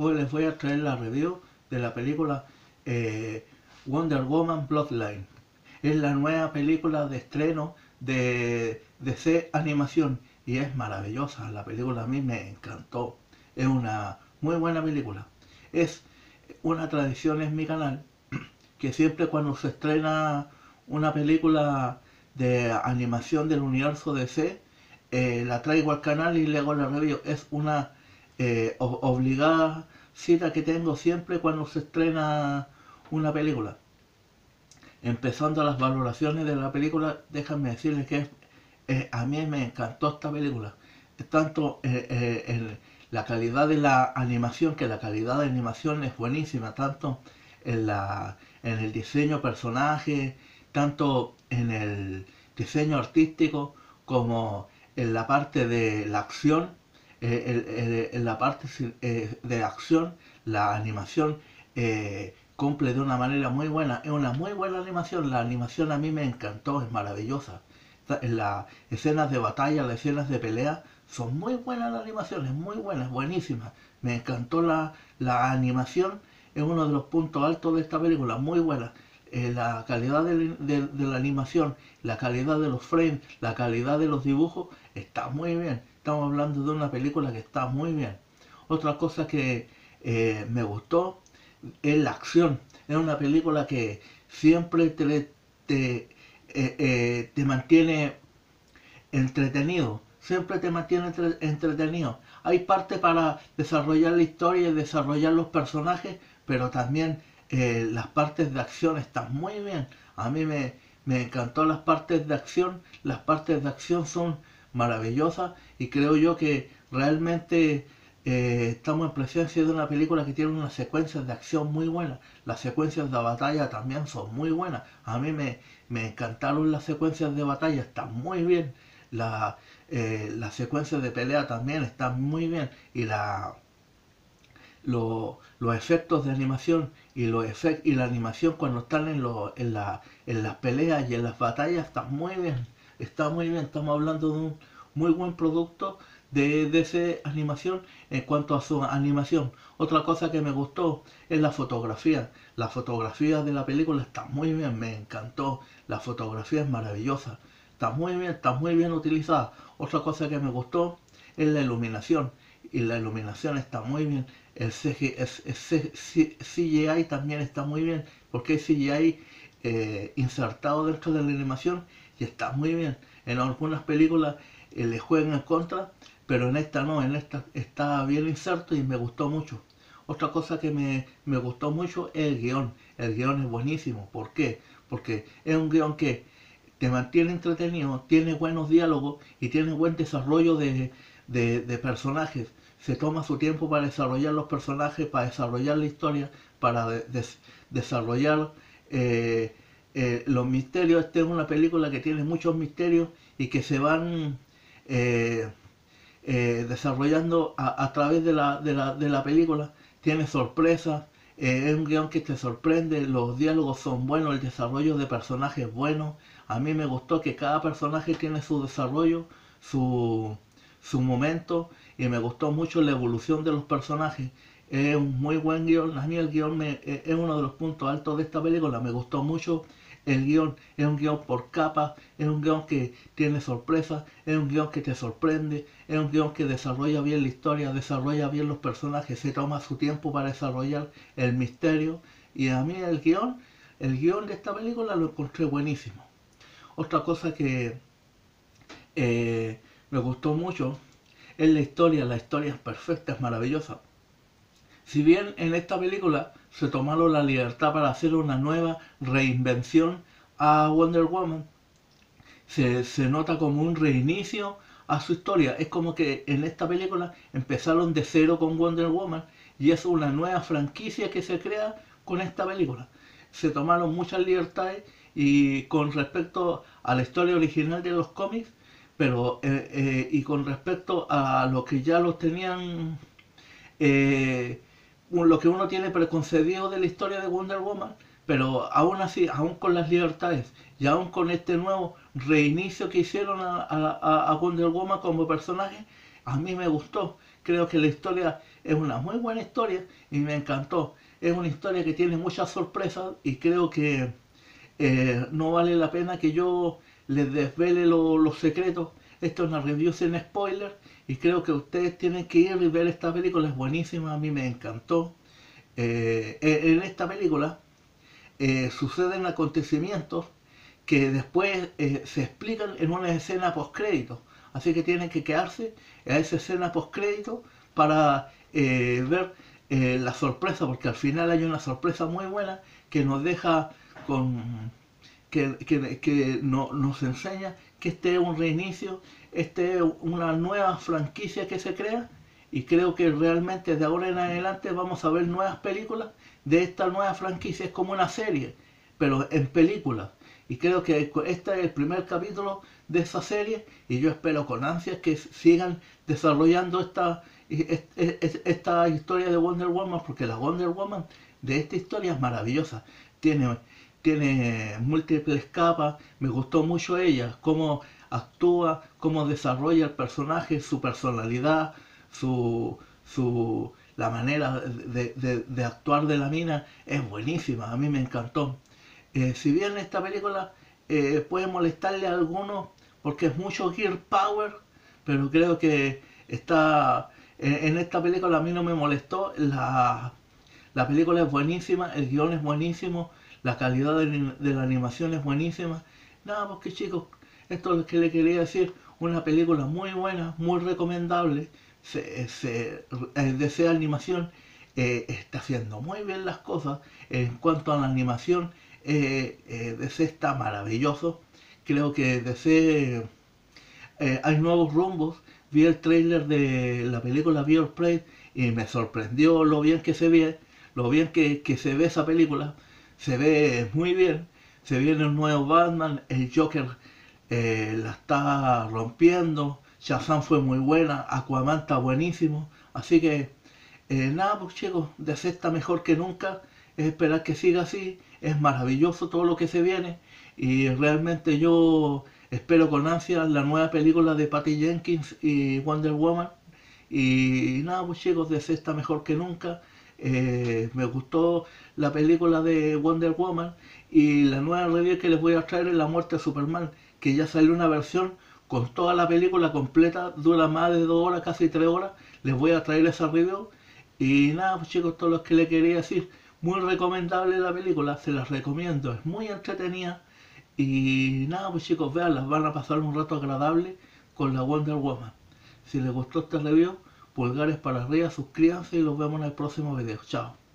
Hoy les voy a traer la review de la película Wonder Woman Bloodlines. Es la nueva película de estreno de DC Animación y es maravillosa. La película a mí me encantó. Es una muy buena película. Es una tradición en mi canal que siempre cuando se estrena una película de animación del universo DC, la traigo al canal y le hago la review. Es una obligada cita que tengo siempre cuando se estrena una película. Empezando las valoraciones de la película, déjenme decirles que a mí me encantó esta película. Tanto la calidad de la animación, que la calidad de animación es buenísima, tanto en el diseño personaje, tanto en el diseño artístico, como en la parte de la acción, en la parte de acción, la animación cumple de una manera muy buena. Es una muy buena animación. La animación a mí me encantó, es maravillosa. Las escenas de batalla, las escenas de pelea, son muy buenas las animaciones, muy buenas, buenísimas. Me encantó la animación, es uno de los puntos altos de esta película, muy buena. La calidad de la animación, la calidad de los frames, la calidad de los dibujos, está muy bien. Estamos hablando de una película que está muy bien. Otra cosa que me gustó es la acción. Es una película que siempre te mantiene entretenido. Siempre te mantiene entretenido. Hay parte para desarrollar la historia y desarrollar los personajes, pero también las partes de acción están muy bien. A mí me encantó las partes de acción. Las partes de acción son maravillosas y creo yo que realmente estamos en presencia de una película que tiene unas secuencias de acción muy buenas. Las secuencias de batalla también son muy buenas. A mí me encantaron las secuencias de batalla, están muy bien. Las secuencias de pelea también están muy bien. Y los efectos de animación y la animación cuando están en las peleas y en las batallas están muy bien. Está muy bien. Estamos hablando de un muy buen producto de DC Animación en cuanto a su animación. Otra cosa que me gustó es la fotografía. La fotografía de la película está muy bien, me encantó. La fotografía es maravillosa. Está muy bien utilizada. Otra cosa que me gustó es la iluminación. Y la iluminación está muy bien. El CGI también está muy bien, porque hay CGI insertado dentro de la animación y está muy bien. En algunas películas le juegan en contra, pero en esta no, en esta está bien inserto y me gustó mucho. Otra cosa que me gustó mucho es el guión. El guión es buenísimo. ¿Por qué? Porque es un guión que te mantiene entretenido, tiene buenos diálogos y tiene buen desarrollo de personajes. Se toma su tiempo para desarrollar los personajes, para desarrollar la historia, para desarrollar los misterios. Esta es una película que tiene muchos misterios y que se van desarrollando a través de la película. Tiene sorpresas, es un guión que te sorprende, los diálogos son buenos, el desarrollo de personajes es bueno. A mí me gustó que cada personaje tiene su desarrollo, su momento, y me gustó mucho la evolución de los personajes. Es un muy buen guión. A mí el guión es uno de los puntos altos de esta película. Me gustó mucho el guión. Es un guión por capas, es un guión que tiene sorpresas, es un guión que te sorprende, es un guión que desarrolla bien la historia, desarrolla bien los personajes, se toma su tiempo para desarrollar el misterio. Y a mí el guión de esta película lo encontré buenísimo. Otra cosa que me gustó mucho es la historia es perfecta, es maravillosa. Si bien en esta película se tomaron la libertad para hacer una nueva reinvención a Wonder Woman, se nota como un reinicio a su historia. Es como que en esta película empezaron de cero con Wonder Woman y es una nueva franquicia que se crea con esta película. Se tomaron muchas libertades y con respecto a la historia original de los cómics, pero y con respecto a lo que ya los tenían, lo que uno tiene preconcebido de la historia de Wonder Woman, pero aún así, aún con las libertades y aún con este nuevo reinicio que hicieron a Wonder Woman como personaje, a mí me gustó. Creo que la historia Es una muy buena historia y me encantó. Es una historia que tiene muchas sorpresas y creo que no vale la pena que yo les desvele los secretos. Esto es una review sin spoiler y creo que ustedes tienen que ir y ver esta película. Es buenísima, a mí me encantó. En esta película suceden acontecimientos que después se explican en una escena postcrédito. Así que tienen que quedarse a esa escena postcrédito para ver la sorpresa, porque al final hay una sorpresa muy buena que nos deja con... que nos enseña que este es un reinicio, este es una nueva franquicia que se crea, y creo que realmente de ahora en adelante vamos a ver nuevas películas de esta nueva franquicia. Es como una serie, pero en películas, y creo que este es el primer capítulo de esa serie, y yo espero con ansias que sigan desarrollando esta historia de Wonder Woman, porque la Wonder Woman de esta historia es maravillosa. Tiene múltiples capas. Me gustó mucho ella, cómo actúa, cómo desarrolla el personaje, su personalidad, la manera de actuar de la mina es buenísima, a mí me encantó. Si bien esta película puede molestarle a algunos porque es mucho girl power, pero creo que está en esta película a mí no me molestó. La película es buenísima, el guión es buenísimo. La calidad de la animación es buenísima. Nada, porque chicos, esto es lo que le quería decir. Una película muy buena, muy recomendable. DC Animación está haciendo muy bien las cosas. En cuanto a la animación, DC está maravilloso. Creo que DC hay nuevos rumbos. Vi el trailer de la película Birds Prey y me sorprendió lo bien que se ve, lo bien que se ve esa película. Se ve muy bien, se viene un nuevo Batman, el Joker la está rompiendo, Shazam fue muy buena, Aquaman está buenísimo, así que nada pues chicos, DC está mejor que nunca, es esperar que siga así, es maravilloso todo lo que se viene, y realmente yo espero con ansias la nueva película de Patty Jenkins y Wonder Woman, y nada pues chicos, DC está mejor que nunca. Me gustó la película de Wonder Woman y la nueva review que les voy a traer es La Muerte de Superman, que ya salió una versión con toda la película completa, dura más de 2 horas, casi 3 horas. Les voy a traer esa review y nada pues chicos, todo lo que les quería decir. Muy recomendable la película, se las recomiendo, es muy entretenida y nada pues chicos, veanlas, van a pasar un rato agradable con la Wonder Woman. Si les gustó este review, pulgares para arriba, suscríbanse y los vemos en el próximo video. Chao.